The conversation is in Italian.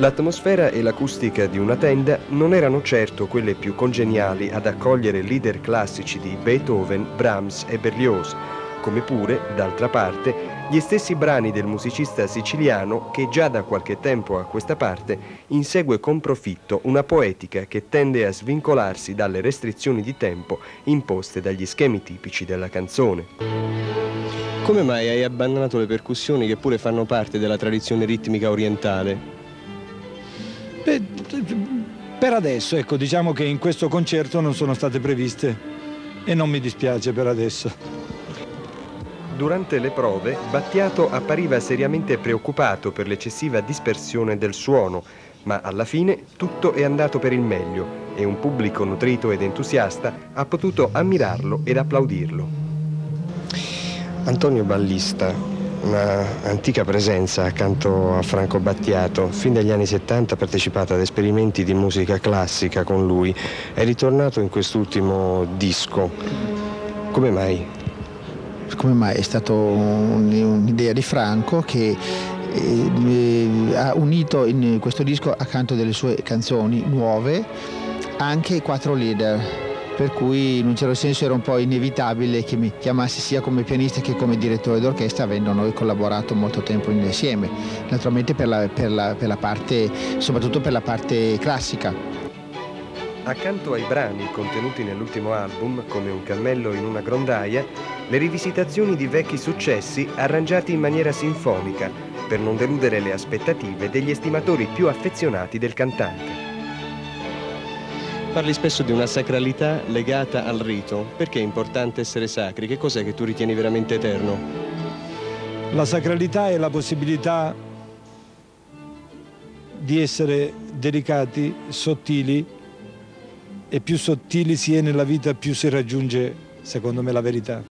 L'atmosfera e l'acustica di una tenda non erano certo quelle più congeniali ad accogliere leader classici di Beethoven, Brahms e Berlioz, come pure, d'altra parte, gli stessi brani del musicista siciliano che già da qualche tempo a questa parte insegue con profitto una poetica che tende a svincolarsi dalle restrizioni di tempo imposte dagli schemi tipici della canzone. Come mai hai abbandonato le percussioni che pure fanno parte della tradizione ritmica orientale? Beh, per adesso, ecco, diciamo che in questo concerto non sono state previste e non mi dispiace per adesso. Durante le prove, Battiato appariva seriamente preoccupato per l'eccessiva dispersione del suono, ma alla fine tutto è andato per il meglio e un pubblico nutrito ed entusiasta ha potuto ammirarlo ed applaudirlo. Antonio Ballista, un'antica presenza accanto a Franco Battiato, fin dagli anni 70 ha partecipato ad esperimenti di musica classica con lui, è ritornato in quest'ultimo disco. Come mai? Come mai? È stata un'idea di Franco che ha unito in questo disco accanto delle sue canzoni nuove anche quattro leader, per cui in un certo senso era un po' inevitabile che mi chiamassi sia come pianista che come direttore d'orchestra, avendo noi collaborato molto tempo insieme, naturalmente per la parte, soprattutto per la parte classica. Accanto ai brani contenuti nell'ultimo album, come un cammello in una grondaia, le rivisitazioni di vecchi successi arrangiati in maniera sinfonica, per non deludere le aspettative degli estimatori più affezionati del cantante. Parli spesso di una sacralità legata al rito. Perché è importante essere sacri? Che cos'è che tu ritieni veramente eterno? La sacralità è la possibilità di essere delicati, sottili, e più sottili si è nella vita più si raggiunge, secondo me, la verità.